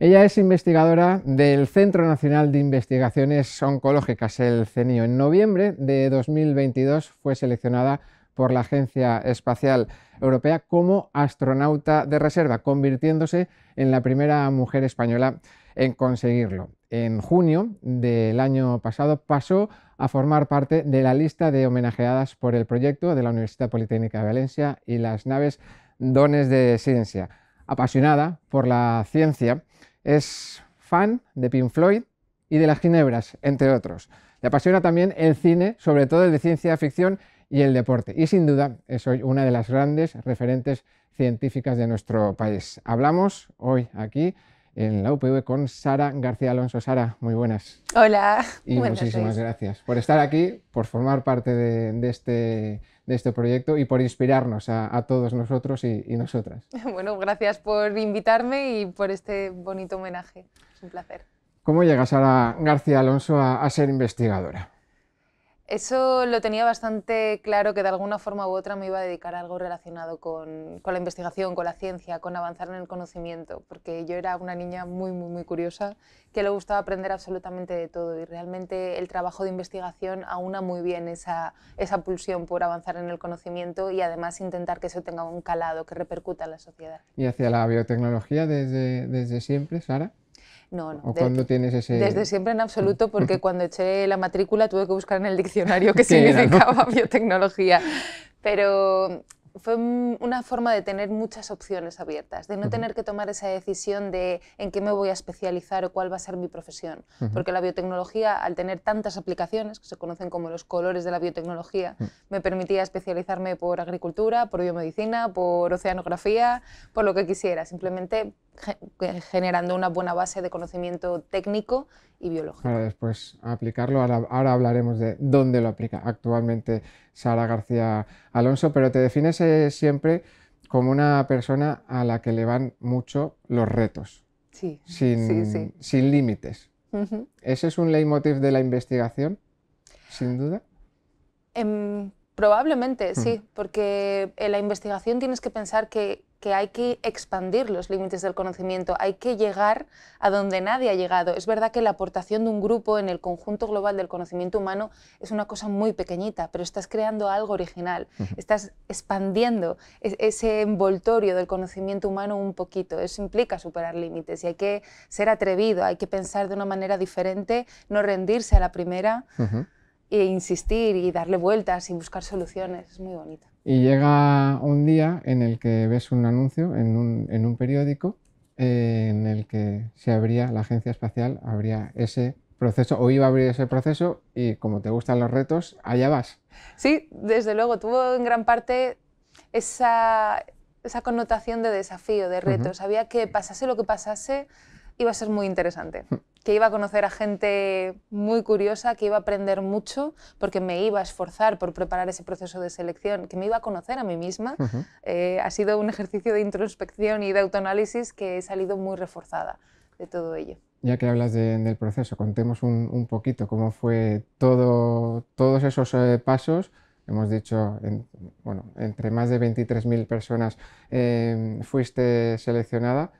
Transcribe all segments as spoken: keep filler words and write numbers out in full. Ella es investigadora del Centro Nacional de Investigaciones Oncológicas, el CENIO. En noviembre de dos mil veintidós fue seleccionada por la Agencia Espacial Europea como astronauta de reserva, convirtiéndose en la primera mujer española en conseguirlo. En junio del año pasado pasó a formar parte de la lista de homenajeadas por el proyecto de la Universidad Politécnica de Valencia y las naves Dones de Ciencia. Apasionada por la ciencia, es fan de Pink Floyd y de las ginebras, entre otros. Le apasiona también el cine, sobre todo el de ciencia ficción y el deporte, y sin duda es hoy una de las grandes referentes científicas de nuestro país. Hablamos hoy aquí en la U P V con Sara García Alonso. Sara, muy buenas. Hola. Y buenas muchísimas seis. gracias por estar aquí, por formar parte de, de, este, de este proyecto y por inspirarnos a, a todos nosotros y, y nosotras. Bueno, gracias por invitarme y por este bonito homenaje. Es un placer. ¿Cómo llega Sara García Alonso a, a ser investigadora? Eso lo tenía bastante claro, que de alguna forma u otra me iba a dedicar a algo relacionado con, con la investigación, con la ciencia, con avanzar en el conocimiento, porque yo era una niña muy, muy, muy curiosa, que le gustaba aprender absolutamente de todo, y realmente el trabajo de investigación aúna muy bien esa, esa pulsión por avanzar en el conocimiento y además intentar que eso tenga un calado, que repercuta en la sociedad. ¿Y hacia la biotecnología desde, desde siempre, Sara? No, no. ¿O de, cuando tienes ese...? Desde siempre en absoluto, porque cuando eché la matrícula tuve que buscar en el diccionario qué significaba biotecnología. Pero fue una forma de tener muchas opciones abiertas, de no tener que tomar esa decisión de en qué me voy a especializar o cuál va a ser mi profesión. Porque la biotecnología, al tener tantas aplicaciones, que se conocen como los colores de la biotecnología, me permitía especializarme por agricultura, por biomedicina, por oceanografía, por lo que quisiera, simplemente generando una buena base de conocimiento técnico y biológico. Ahora después aplicarlo, ahora, ahora hablaremos de dónde lo aplica actualmente Sara García Alonso, pero te defines eh, siempre como una persona a la que le van mucho los retos, sí, sin, sí, sí. sin límites. Uh-huh. ¿Ese es un leitmotiv de la investigación, sin duda? Um, probablemente, uh-huh. sí, porque en la investigación tienes que pensar que que hay que expandir los límites del conocimiento, hay que llegar a donde nadie ha llegado. Es verdad que la aportación de un grupo en el conjunto global del conocimiento humano es una cosa muy pequeñita, pero estás creando algo original, estás expandiendo ese envoltorio del conocimiento humano un poquito. Eso implica superar límites y hay que ser atrevido, hay que pensar de una manera diferente, no rendirse a la primera. Uh-huh. E insistir y darle vueltas y buscar soluciones, es muy bonito. Y llega un día en el que ves un anuncio en un, en un periódico eh, en el que se abría, la agencia espacial abría ese proceso, o iba a abrir ese proceso, y como te gustan los retos, allá vas. Sí, desde luego, tuvo en gran parte esa, esa connotación de desafío, de reto. Uh-huh. Sabía que pasase lo que pasase, iba a ser muy interesante, que iba a conocer a gente muy curiosa, que iba a aprender mucho, porque me iba a esforzar por preparar ese proceso de selección, que me iba a conocer a mí misma. Uh-huh. Eh, ha sido un ejercicio de introspección y de autoanálisis que he salido muy reforzada de todo ello. Ya que hablas de, del proceso, contemos un, un poquito cómo fue todo, todos esos eh, pasos. Hemos dicho, en, bueno, entre más de veintitrés mil personas eh, fuiste seleccionada.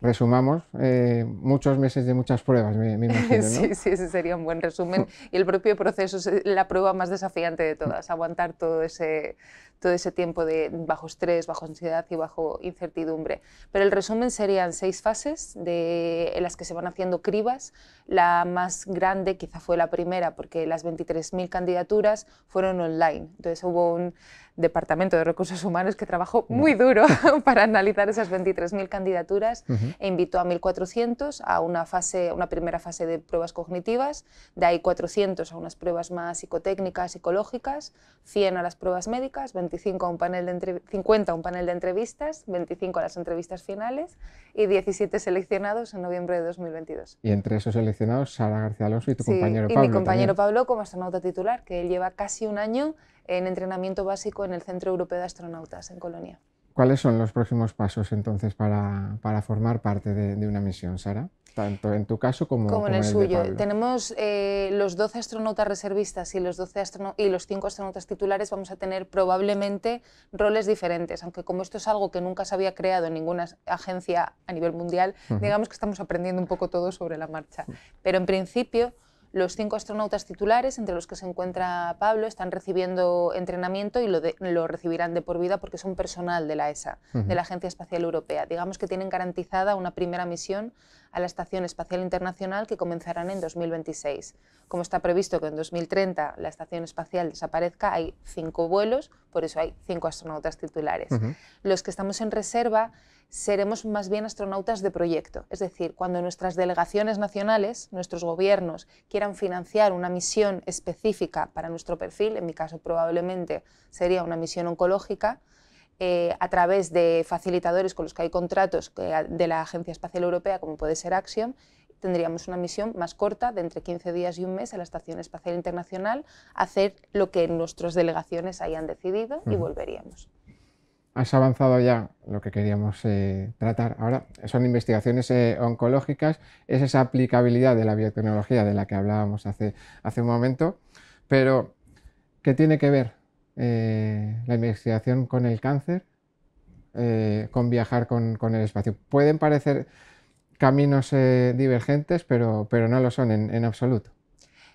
Resumamos, eh, muchos meses de muchas pruebas, me, me imagino, ¿no? Sí, sí, ese sería un buen resumen. Y el propio proceso es la prueba más desafiante de todas, aguantar todo ese, todo ese tiempo de bajo estrés, bajo ansiedad y bajo incertidumbre. Pero el resumen serían seis fases de, en las que se van haciendo cribas. La más grande quizá fue la primera, porque las veintitrés mil candidaturas fueron online. Entonces hubo un departamento de recursos humanos que trabajó muy duro para analizar esas veintitrés mil candidaturas. Uh-huh. E invitó a mil cuatrocientos a una, fase, una primera fase de pruebas cognitivas, de ahí cuatrocientos a unas pruebas más psicotécnicas, psicológicas, cien a las pruebas médicas, veinticinco a un panel de entre, cincuenta a un panel de entrevistas, veinticinco a las entrevistas finales y diecisiete seleccionados en noviembre de dos mil veintidós. Y entre esos seleccionados, Sara García Alonso y tu sí, compañero Pablo. Y mi compañero también. Pablo como astronauta titular, que él lleva casi un año en entrenamiento básico en el Centro Europeo de Astronautas en Colonia. ¿Cuáles son los próximos pasos entonces para, para formar parte de, de una misión, Sara? tanto en tu caso como, como, como en el, el suyo. De tenemos eh, los doce astronautas reservistas y los, doce astro y los cinco astronautas titulares vamos a tener probablemente roles diferentes, aunque como esto es algo que nunca se había creado en ninguna agencia a nivel mundial, uh-huh. digamos que estamos aprendiendo un poco todo sobre la marcha. Pero en principio, los cinco astronautas titulares, entre los que se encuentra Pablo, están recibiendo entrenamiento y lo, de, lo recibirán de por vida porque son personal de la E S A, uh-huh. de la Agencia Espacial Europea. Digamos que tienen garantizada una primera misión a la Estación Espacial Internacional que comenzarán en dos mil veintiséis. Como está previsto que en dos mil treinta la Estación Espacial desaparezca, hay cinco vuelos, por eso hay cinco astronautas titulares. Uh-huh. Los que estamos en reserva seremos más bien astronautas de proyecto, es decir, cuando nuestras delegaciones nacionales, nuestros gobiernos, quieran financiar una misión específica para nuestro perfil, en mi caso probablemente sería una misión oncológica, eh, a través de facilitadores con los que hay contratos de la Agencia Espacial Europea, como puede ser Axiom, tendríamos una misión más corta, de entre quince días y un mes, a la Estación Espacial Internacional, hacer lo que nuestras delegaciones hayan decidido y volveríamos. Has avanzado ya lo que queríamos eh, tratar ahora, son investigaciones eh, oncológicas, es esa aplicabilidad de la biotecnología de la que hablábamos hace, hace un momento, pero ¿qué tiene que ver eh, la investigación con el cáncer, eh, con viajar con, con el espacio? Pueden parecer caminos eh, divergentes, pero, pero no lo son en, en absoluto.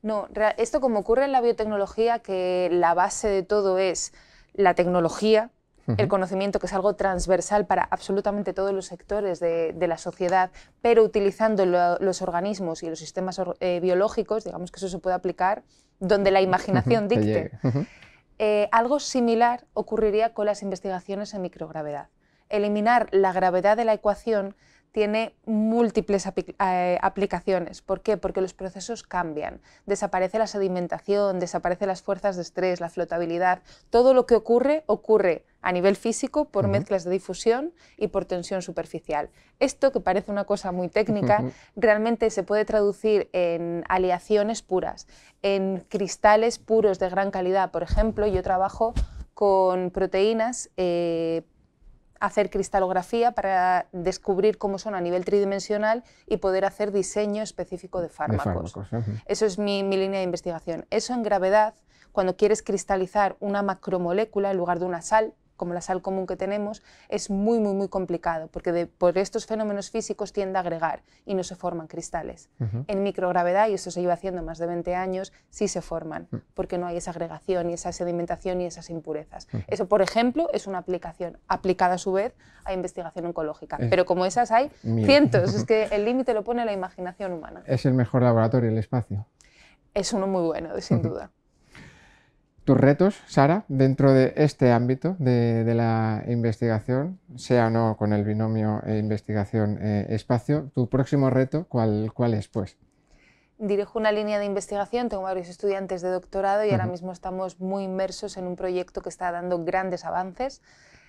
No, esto como ocurre en la biotecnología, que la base de todo es la tecnología, el conocimiento, que es algo transversal para absolutamente todos los sectores de, de la sociedad, pero utilizando lo, los organismos y los sistemas or, eh, biológicos, digamos que eso se puede aplicar donde la imaginación dicte. Eh, algo similar ocurriría con las investigaciones en microgravedad. Eliminar la gravedad de la ecuación tiene múltiples apl- eh, aplicaciones. ¿Por qué? Porque los procesos cambian. Desaparece la sedimentación, desaparecen las fuerzas de estrés, la flotabilidad. Todo lo que ocurre, ocurre a nivel físico por uh-huh. mezclas de difusión y por tensión superficial. Esto, que parece una cosa muy técnica, uh-huh. realmente se puede traducir en aleaciones puras, en cristales puros de gran calidad. Por ejemplo, yo trabajo con proteínas eh, hacer cristalografía para descubrir cómo son a nivel tridimensional y poder hacer diseño específico de fármacos. De fármacos. Eso es mi, mi línea de investigación. Eso en gravedad, cuando quieres cristalizar una macromolécula en lugar de una sal, como la sal común que tenemos, es muy, muy, muy complicado, porque de, por estos fenómenos físicos tiende a agregar y no se forman cristales. Uh-huh. En microgravedad, y esto se lleva haciendo más de veinte años, sí se forman, uh-huh. porque no hay esa agregación y esa sedimentación y esas impurezas. Uh-huh. Eso, por ejemplo, es una aplicación aplicada a su vez a investigación oncológica. Es... Pero como esas hay Mira. cientos, es que el límite lo pone la imaginación humana. ¿Es el mejor laboratorio el espacio? Es uno muy bueno, sin uh-huh. duda. Tus retos, Sara, dentro de este ámbito de, de la investigación, sea o no con el binomio eh, investigación-espacio, eh, ¿tu próximo reto cuál, cuál es, pues? Dirijo una línea de investigación, tengo varios estudiantes de doctorado y uh-huh. ahora mismo estamos muy inmersos en un proyecto que está dando grandes avances.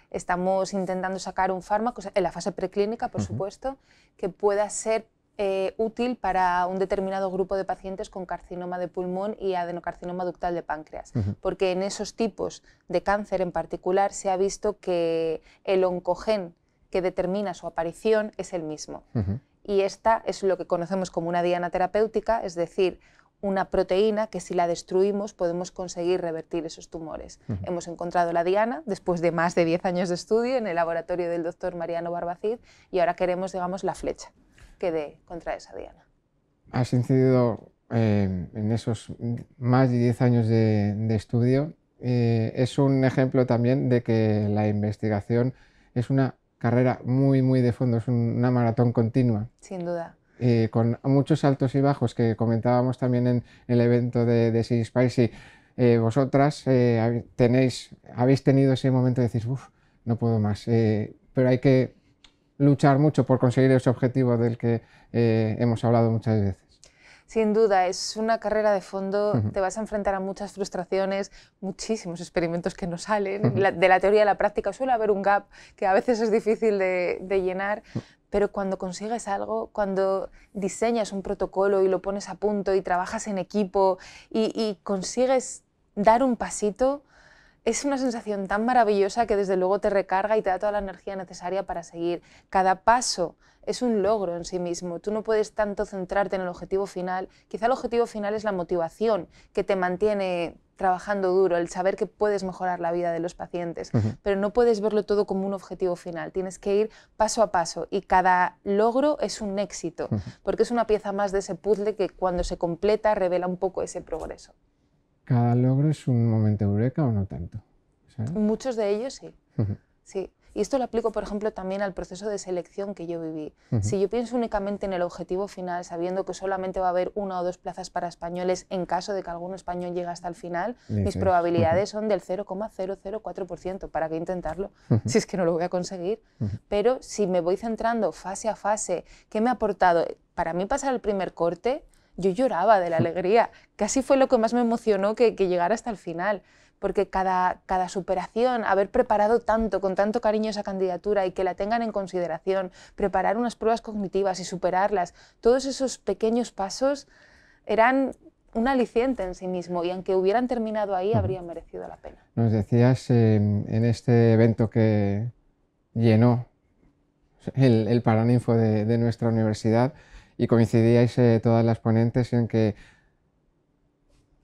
Estamos intentando sacar un fármaco, en la fase preclínica, por uh-huh. supuesto, que pueda ser Eh, útil para un determinado grupo de pacientes con carcinoma de pulmón y adenocarcinoma ductal de páncreas, uh-huh. porque en esos tipos de cáncer en particular se ha visto que el oncogen que determina su aparición es el mismo. Uh-huh. Y esta es lo que conocemos como una diana terapéutica, es decir, una proteína que si la destruimos podemos conseguir revertir esos tumores. Uh-huh. Hemos encontrado la diana después de más de diez años de estudio en el laboratorio del doctor Mariano Barbacid y ahora queremos, digamos, la flecha que dé contra esa diana. Has incidido eh, en esos más de diez años de, de estudio. Eh, es un ejemplo también de que la investigación es una carrera muy, muy de fondo, es un, una maratón continua. Sin duda. Eh, con muchos altos y bajos que comentábamos también en el evento de, de Sea Spicy. Eh, vosotras eh, tenéis, habéis tenido ese momento de decir, uff, no puedo más, eh, pero hay que luchar mucho por conseguir ese objetivo del que eh, hemos hablado muchas veces. Sin duda, es una carrera de fondo, uh-huh. te vas a enfrentar a muchas frustraciones, muchísimos experimentos que no salen, uh-huh. la, de la teoría a la práctica suele haber un gap que a veces es difícil de, de llenar, uh-huh. pero cuando consigues algo, cuando diseñas un protocolo y lo pones a punto y trabajas en equipo y, y consigues dar un pasito, Es una sensación tan maravillosa que desde luego te recarga y te da toda la energía necesaria para seguir. Cada paso es un logro en sí mismo. Tú no puedes tanto centrarte en el objetivo final. Quizá el objetivo final es la motivación que te mantiene trabajando duro, el saber que puedes mejorar la vida de los pacientes, uh-huh. pero no puedes verlo todo como un objetivo final. Tienes que ir paso a paso y cada logro es un éxito, uh-huh. porque es una pieza más de ese puzzle que cuando se completa revela un poco ese progreso. ¿Cada logro es un momento eureka o no tanto? ¿Sabes? Muchos de ellos sí. Uh-huh. sí. Y esto lo aplico, por ejemplo, también al proceso de selección que yo viví. Uh-huh. Si yo pienso únicamente en el objetivo final, sabiendo que solamente va a haber una o dos plazas para españoles en caso de que algún español llegue hasta el final, Dices. mis probabilidades uh-huh. son del cero coma cero cero cuatro por ciento. ¿Para qué intentarlo? Uh-huh. Si es que no lo voy a conseguir. Uh-huh. Pero si me voy centrando fase a fase, ¿qué me ha aportado? Para mí pasar el primer corte, yo lloraba de la alegría. Casi fue lo que más me emocionó que, que llegara hasta el final. Porque cada, cada superación, haber preparado tanto, con tanto cariño esa candidatura y que la tengan en consideración, preparar unas pruebas cognitivas y superarlas, todos esos pequeños pasos eran un aliciente en sí mismo y aunque hubieran terminado ahí, habrían merecido la pena. Nos decías eh, en este evento que llenó el, el Paraninfo de, de nuestra universidad y coincidíais eh, todas las ponentes en que,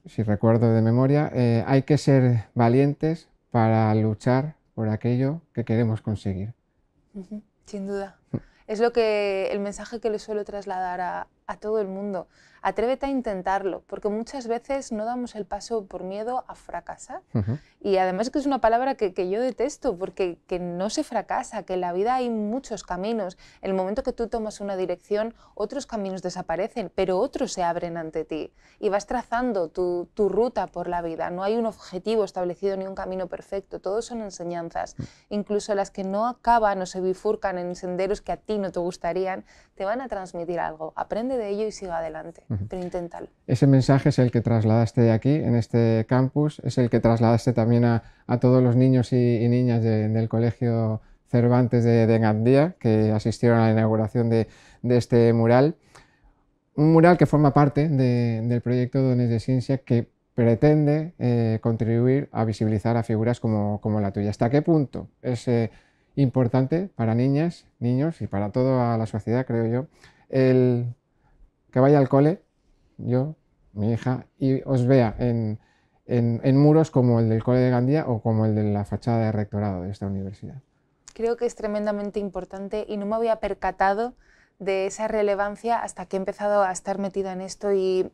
si recuerdo de memoria, eh, hay que ser valientes para luchar por aquello que queremos conseguir. Uh-huh. Sin duda. Es lo que, el mensaje que le suelo trasladar a, a todo el mundo. Atrévete a intentarlo, porque muchas veces no damos el paso por miedo a fracasar. Uh-huh. Y además que es una palabra que, que yo detesto, porque que no se fracasa, que en la vida hay muchos caminos. En el momento que tú tomas una dirección, otros caminos desaparecen, pero otros se abren ante ti. Y vas trazando tu, tu ruta por la vida. No hay un objetivo establecido ni un camino perfecto. Todos son enseñanzas. Uh-huh. Incluso las que no acaban o se bifurcan en senderos que a ti no te gustarían, te van a transmitir algo. Aprende de ello y siga adelante, uh-huh. pero inténtalo. Ese mensaje es el que trasladaste aquí, en este campus, es el que trasladaste también a, a todos los niños y, y niñas de, del Colegio Cervantes de, de Gandía, que asistieron a la inauguración de, de este mural. Un mural que forma parte de, del proyecto Dones de Ciencia, que pretende eh, contribuir a visibilizar a figuras como, como la tuya. ¿Hasta qué punto es eh, importante para niñas, niños y para toda la sociedad, creo yo, el que vaya al cole, yo, mi hija, y os vea en, en, en muros como el del Cole de Gandía o como el de la fachada de rectorado de esta universidad? Creo que es tremendamente importante y no me había percatado de esa relevancia hasta que he empezado a estar metida en esto y,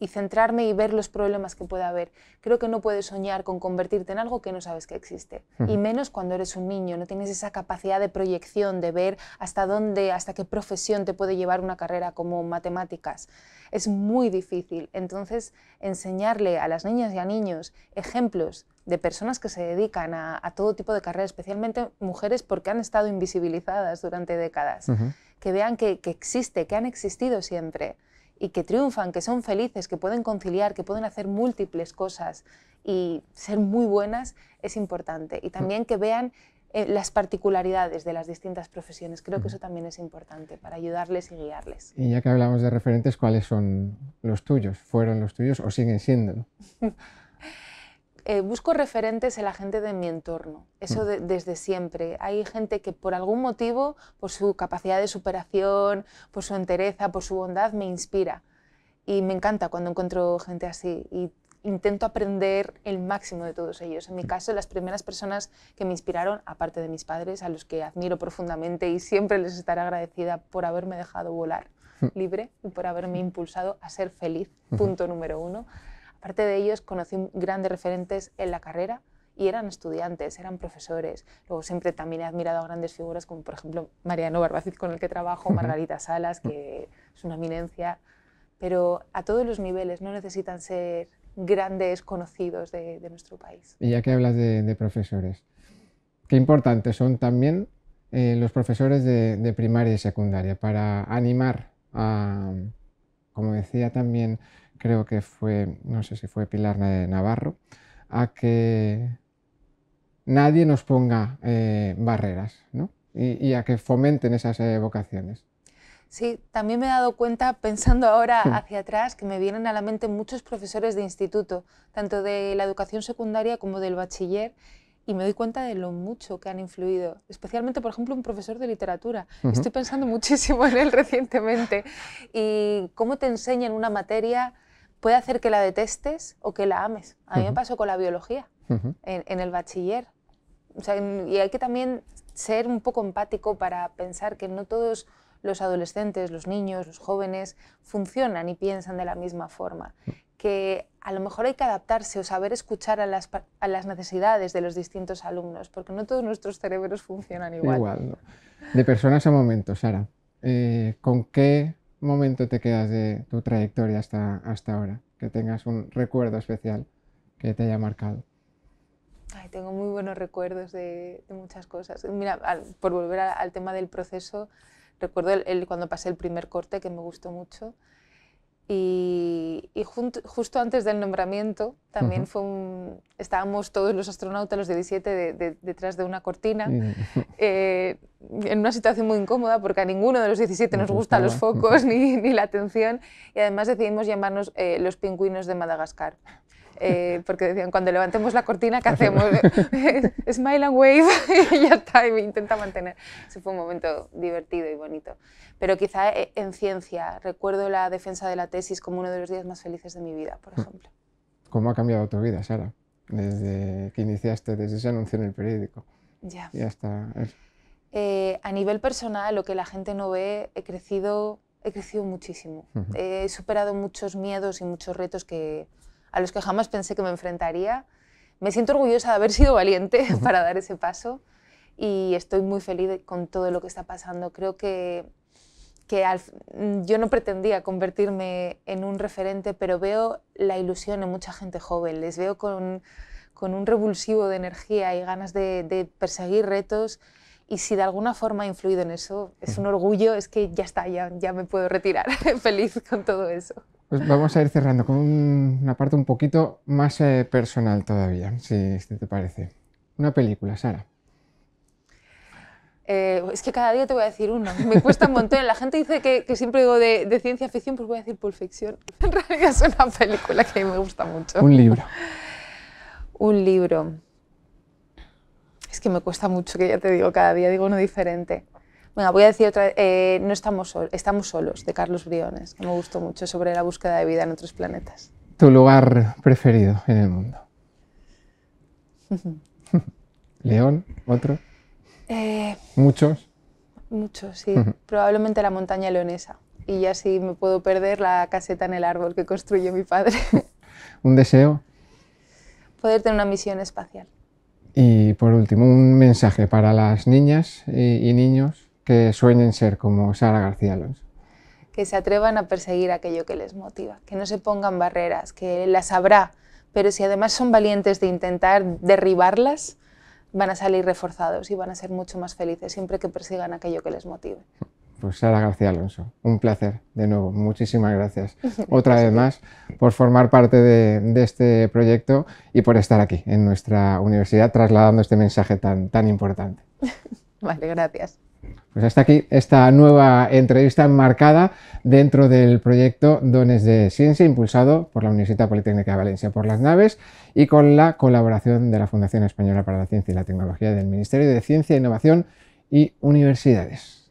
y centrarme y ver los problemas que puede haber. Creo que no puedes soñar con convertirte en algo que no sabes que existe, uh-huh. y menos cuando eres un niño, no tienes esa capacidad de proyección, de ver hasta dónde, hasta qué profesión te puede llevar una carrera como matemáticas. Es muy difícil, entonces enseñarle a las niñas y a niños ejemplos de personas que se dedican a, a todo tipo de carreras, especialmente mujeres porque han estado invisibilizadas durante décadas, uh-huh. que vean que, que existe, que han existido siempre, y que triunfan, que son felices, que pueden conciliar, que pueden hacer múltiples cosas y ser muy buenas es importante. Y también que vean eh, las particularidades de las distintas profesiones. Creo que eso también es importante para ayudarles y guiarles. Y ya que hablamos de referentes, ¿cuáles son los tuyos? ¿Fueron los tuyos o siguen siendo? Eh, busco referentes en la gente de mi entorno, eso de, desde siempre. Hay gente que por algún motivo, por su capacidad de superación, por su entereza, por su bondad, me inspira. Y me encanta cuando encuentro gente así y intento aprender el máximo de todos ellos. En mi caso, las primeras personas que me inspiraron, aparte de mis padres, a los que admiro profundamente y siempre les estaré agradecida por haberme dejado volar libre y por haberme impulsado a ser feliz, punto número uno. Aparte de ellos, conocí grandes referentes en la carrera y eran estudiantes, eran profesores. Luego siempre también he admirado a grandes figuras como, por ejemplo, Mariano Barbacid, con el que trabajo, Margarita Salas, que es una eminencia. Pero a todos los niveles, no necesitan ser grandes conocidos de, de nuestro país. Y ya que hablas de, de profesores, qué importantes son también eh, los profesores de, de primaria y secundaria para animar a, como decía también, creo que fue, no sé si fue Pilar Navarro, a que nadie nos ponga eh, barreras, ¿no? y, y a que fomenten esas eh, vocaciones. Sí, también me he dado cuenta, pensando ahora hacia atrás, que me vienen a la mente muchos profesores de instituto, tanto de la educación secundaria como del bachiller, y me doy cuenta de lo mucho que han influido, especialmente, por ejemplo, un profesor de literatura. Uh-huh. Estoy pensando muchísimo en él recientemente. Y cómo te enseñan una materia puede hacer que la detestes o que la ames. A mí uh-huh. me pasó con la biología, uh-huh. en, en el bachiller. O sea, y hay que también ser un poco empático para pensar que no todos los adolescentes, los niños, los jóvenes funcionan y piensan de la misma forma. Uh-huh. Que a lo mejor hay que adaptarse o saber escuchar a las, a las necesidades de los distintos alumnos, porque no todos nuestros cerebros funcionan igual. Igual, ¿no? De personas a momentos, Sara, eh, ¿con qué momento te quedas de tu trayectoria hasta, hasta ahora? Que tengas un recuerdo especial que te haya marcado. Ay, tengo muy buenos recuerdos de, de muchas cosas. Mira, al, por volver a, al tema del proceso, recuerdo el, el, cuando pasé el primer corte, que me gustó mucho. Y, y junto, justo antes del nombramiento también uh-huh. fue un, estábamos todos los astronautas, los diecisiete, de, de, detrás de una cortina, uh-huh. eh, en una situación muy incómoda porque a ninguno de los diecisiete nos, nos gustan los focos uh-huh. ni, ni la atención, y además decidimos llamarnos eh, los pingüinos de Madagascar. Eh, porque decían, cuando levantemos la cortina, ¿qué hacemos? Smile and wave y ya está, y me intenta mantener. Ese fue un momento divertido y bonito. Pero quizá en ciencia, recuerdo la defensa de la tesis como uno de los días más felices de mi vida, por ejemplo. ¿Cómo ha cambiado tu vida, Sara? Desde que iniciaste, desde ese anuncio en el periódico. Ya. Y hasta... eh, a nivel personal, lo que la gente no ve, he crecido, he crecido muchísimo. Uh-huh. He superado muchos miedos y muchos retos que... a los que jamás pensé que me enfrentaría. Me siento orgullosa de haber sido valiente para dar ese paso y estoy muy feliz con todo lo que está pasando. Creo que, que al, yo no pretendía convertirme en un referente, pero veo la ilusión en mucha gente joven. Les veo con, con un revulsivo de energía y ganas de, de perseguir retos, y si de alguna forma he influido en eso, es un orgullo, es que ya está, ya, ya me puedo retirar feliz con todo eso. Pues vamos a ir cerrando con una parte un poquito más eh, personal todavía, si, si te parece. Una película, Sara. Eh, es que cada día te voy a decir una, me cuesta un montón. La gente dice que, que siempre digo de, de ciencia ficción, pues voy a decir Pulp Fiction. En realidad es una película que a mí me gusta mucho. Un libro. Un libro. Es que me cuesta mucho, que ya te digo, cada día digo uno diferente. Venga, voy a decir otra vez, eh, No estamos solos, estamos solos, de Carlos Briones, que me gustó mucho, sobre la búsqueda de vida en otros planetas. ¿Tu lugar preferido en el mundo? ¿León? ¿Otro? Eh, ¿Muchos? Muchos, sí. Probablemente la montaña leonesa. Y ya sí me puedo perder la caseta en el árbol que construyó mi padre. ¿Un deseo? Poder tener una misión espacial. Y por último, un mensaje para las niñas y, y niños que sueñen ser como Sara García Alonso. Que se atrevan a perseguir aquello que les motiva, que no se pongan barreras, que las habrá, pero si además son valientes de intentar derribarlas, van a salir reforzados y van a ser mucho más felices siempre que persigan aquello que les motive. Pues Sara García Alonso, un placer de nuevo, muchísimas gracias otra vez más por formar parte de, de este proyecto y por estar aquí en nuestra universidad trasladando este mensaje tan, tan importante. Vale, gracias. Pues hasta aquí esta nueva entrevista enmarcada dentro del proyecto Dones de Ciencia, impulsado por la Universidad Politécnica de Valencia, por las naves, y con la colaboración de la Fundación Española para la Ciencia y la Tecnología del Ministerio de Ciencia, Innovación y Universidades.